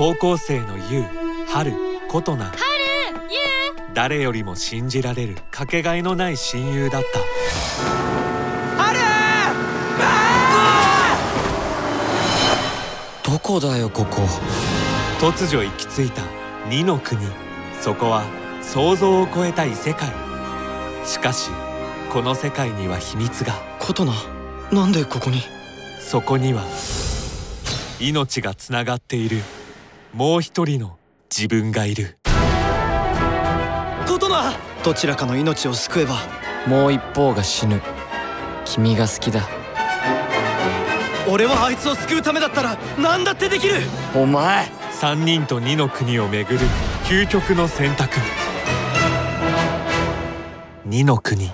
高校生のゆう、はる、ことな、はる、ゆう、誰よりも信じられるかけがえのない親友だった。どこだよここ。突如行き着いた二の国。そこは想像を超えた異世界。しかしこの世界には秘密が。ことな、なんでここに。そこには命がつながっているもう一人の自分がいる。ことな、どちらかの命を救えばもう一方が死ぬ。君が好きだ。俺はあいつを救うためだったら何だってできる。お前。3人と2の国を巡る究極の選択。2の国。